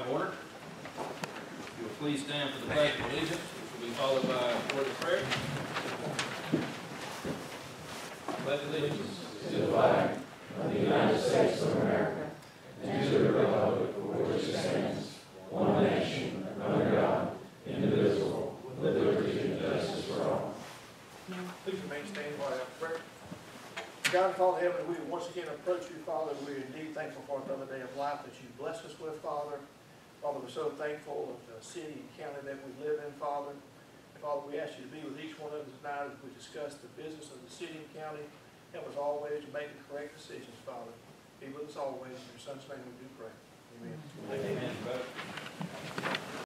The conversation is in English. out of order. If you will please stand for the Pledge of Allegiance, which will be followed by a word of prayer. Pledge allegiance to the flag of the United States of America and to the republic for which it stands, one nation, under God, indivisible, with liberty and justice for all. Please remain standing while I have prayer. God, Father Heaven, we once again approach you, Father. We are indeed thankful for another day of life that you bless us with, Father. Father, we're so thankful of the city and county that we live in, Father. And Father, we ask you to be with each one of us tonight as we discuss the business of the city and county. Help us always to make the correct decisions, Father. Be with us always. In your Son's name we do pray. Amen. Amen. Amen.